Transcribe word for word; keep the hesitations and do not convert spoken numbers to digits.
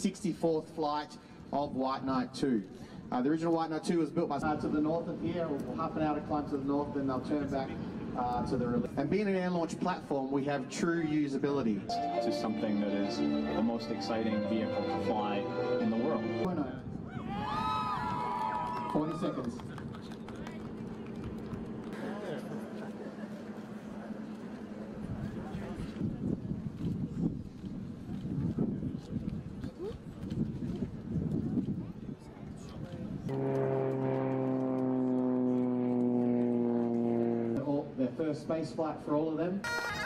sixty-fourth flight of White Knight two. Uh, the original White Knight two was built by uh, to the north of here, we'll half an hour to climb to the north, then they'll turn back uh, to the relief. And being an air launch platform, we have true usability. To something that is the most exciting vehicle to fly in the world. forty seconds. Their first space flight for all of them.